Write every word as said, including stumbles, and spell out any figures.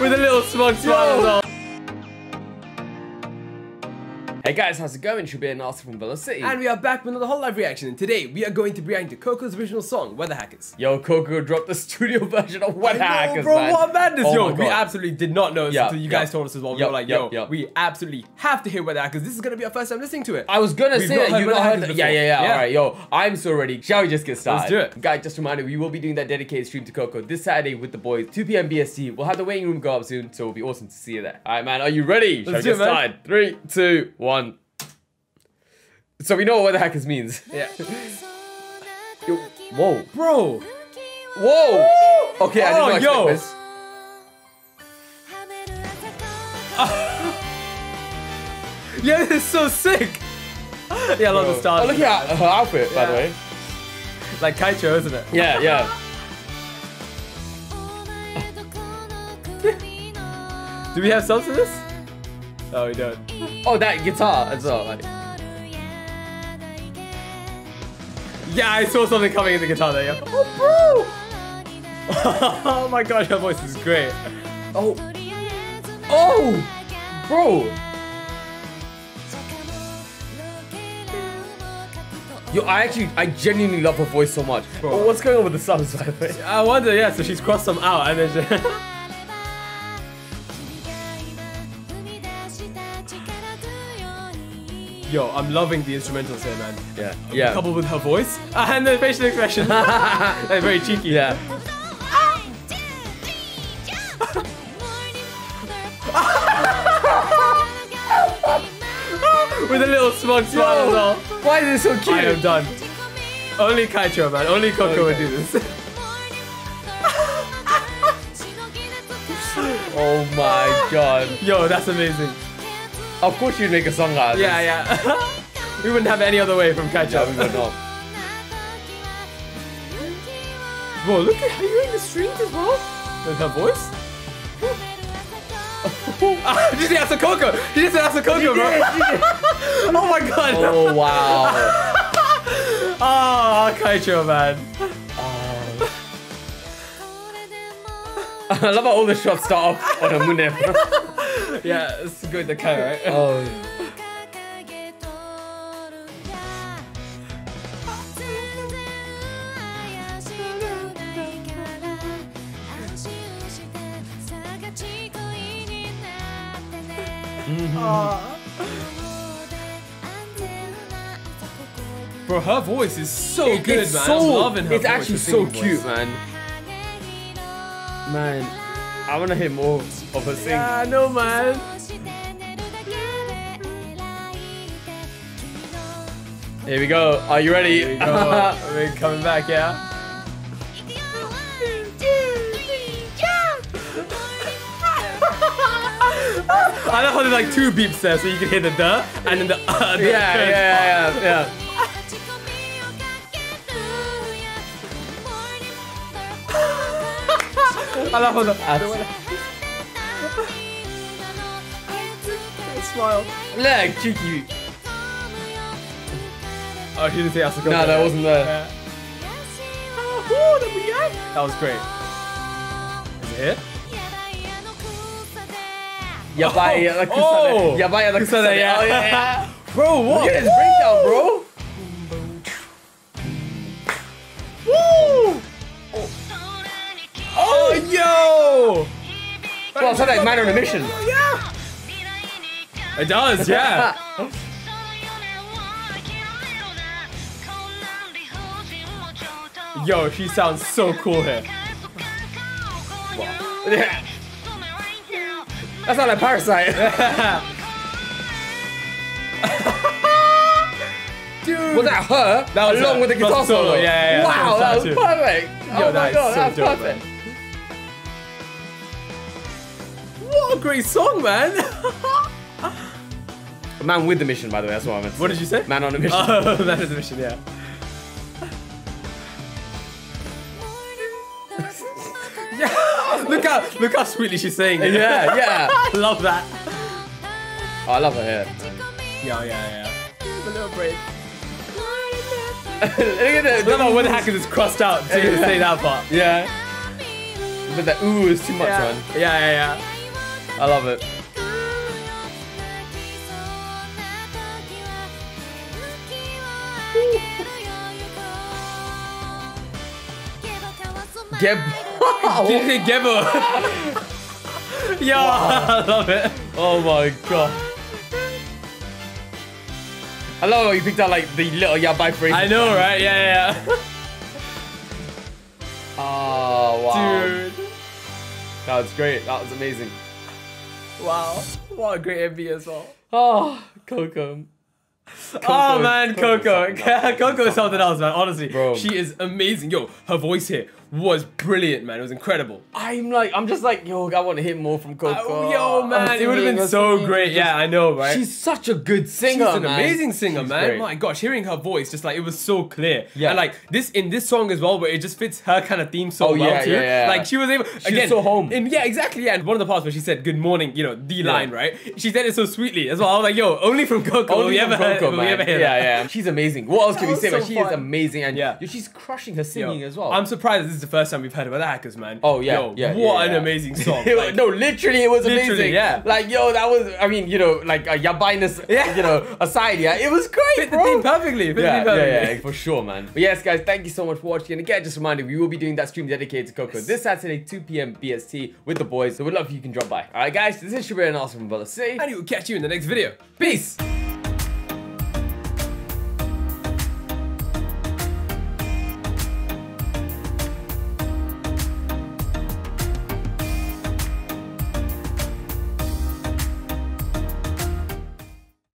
with a little smug smile on. Hey guys, how's it going? Shabir and Arsene from Velo City. And we are back with another whole live reaction, and today we are going to be reacting to Coco's original song, Weather Hackers. Yo, Coco dropped the studio version of Weather know, Hackers, bro, man. what madness, oh yo. We absolutely did not know yep, until you yep. guys told us as well. We yep, were like, yo, yep. we absolutely have to hear Weather Hackers. This is going to be our first time listening to it. I was going to say that. You've not heard it. Yeah, yeah, yeah, yeah. All right, yo, I'm so ready. Shall we just get started? Let's do it. Guys, just a reminder, we will be doing that dedicated stream to Coco this Saturday with the boys, two P M B S T. We'll have the waiting room go up soon, so it'll be awesome to see you there. All right, man, are you ready? Let's Shall we get started? Three, two, one. One. So we know what the hackers means. Yeah. Yo, whoa, bro. Whoa. Woo! Okay, oh, I didn't know yo. this. Yeah, this is so sick. Yeah, I love the stars. Oh, look at her, her outfit, yeah. by the way. Like Kaichou, isn't it? Yeah, yeah. Do we have subs to this? Oh, we don't. Oh, that guitar as well. Like. Yeah, I saw something coming in the guitar there. Yeah. Oh, bro! Oh my gosh, her voice is great. Oh. Oh! Bro! Yo, I actually, I genuinely love her voice so much. Bro. Oh, what's going on with the subs, by the way? I wonder, yeah, so she's crossed them out and then she... Yo, I'm loving the instrumentals here, man. Yeah, yeah. Coupled with her voice uh, and the facial expression. They're very cheeky. Yeah. With a little smug smile as well. Why is this so cute? I am done. Only Kaichou, man. Only Coco okay. would do this. Oh my god. Yo, that's amazing. Of course you'd make a song out of this. Yeah, yeah. We wouldn't have any other way from Kaichou. We would not. Bro, look at her in the strings as well. With her voice. She just said Asakoko. She just said Asakoko, bro. Oh my god. Oh, wow. Ah, oh, Kaichou, man. Oh. I love how all the shots start off on a munef. Yeah, it's good the car, right? Oh. Mm-hmm. uh. Bro, her voice is so it, good, man. So, I'm loving her. It's voice, actually so cute, voice. man. Man. I want to hear more of her sing. Yeah, I know, man. Here we go. Are you ready? Here we go. We're coming back, yeah? I love how there's like two beeps there, so you can hear the duh and then the uh. The yeah, yeah, yeah, yeah, yeah. I love her. I smile. Look, cheeky. Oh, she didn't say Asakoko. No, that wasn't there. Yeah. Oh, that, we got. that was great. Is it here? Yabai, oh, oh. Yabai, oh, yeah. Bro, what? Look at this breakdown, bro. Yo! Well, it sounds like Man on a Mission. Yeah! It does, yeah! Yo, she sounds so cool here. Wow. Yeah. That's not a parasite. Dude. Was that her? That was Along her. with the guitar solo. solo. Yeah, yeah, yeah. Wow, that was, that was perfect. Yo, oh that my god, so that was dope, perfect. Man. What a great song, man! Man with the mission, by the way, that's what I meant to say. What did you say? Man on a mission. Oh, man on a mission, yeah. yeah. Look how, look how sweetly she's saying it. Yeah, yeah. I love that. Oh, I love her hair. Yeah, yeah, yeah. It's a little break. Look at the, the, the, the Weather Hackers is crossed out to say that part. Yeah. but the ooh is too much, yeah. man. Yeah, yeah, yeah. I love it. Geb. Did you say Gebo? Yo, wow. I love it. Oh my god. I love how you picked out like the little yabai phrase. I know, right? Yeah, yeah, yeah. Oh, wow. Dude. That was great. That was amazing. Wow. What a great M V as well. Oh, Coco. Coco. Oh man, Coco. Coco, Coco is something else, man. Honestly, bro. She is amazing. Yo, her voice here was brilliant, man. It was incredible. I'm like, I'm just like, yo, I want to hear more from Coco. Oh, yo, man, singing, it would have been so great. Just, yeah, I know, right? She's such a good singer. She's an man. amazing singer, she's man. Great. My gosh, hearing her voice, just like it was so clear. Yeah, and like this in this song as well, where it just fits her kind of theme so oh, well yeah, too. Yeah, yeah. Like she was able she again was so home. And yeah, exactly. Yeah, and one of the parts where she said "Good morning," you know, the yeah. line, right? She said it so sweetly as well. I was like, yo, only from Coco. Only from ever Coco, man. Ever hear yeah, that. yeah. She's amazing. What else that can we say? So but she fun. is amazing, and yeah, she's crushing her singing as well. I'm surprised this is the first time we've heard about the Hackers, man. Oh yeah, yo, yeah, what yeah, yeah. an amazing song. Like, was, no, literally, it was literally, amazing. Yeah, like yo, that was. I mean, you know, like a yabainess, yeah. you know, aside, yeah, it was great. Fit bro. the theme perfectly. Fit yeah, the theme perfectly. Yeah, yeah, for sure, man. But yes, guys, thank you so much for watching. And again, just a reminder, we will be doing that stream dedicated to Coco yes. this Saturday, two P M B S T with the boys. So we'd love if you can drop by. All right, guys, this is Shabir and Arsene from Velo City, and we will catch you in the next video. Peace.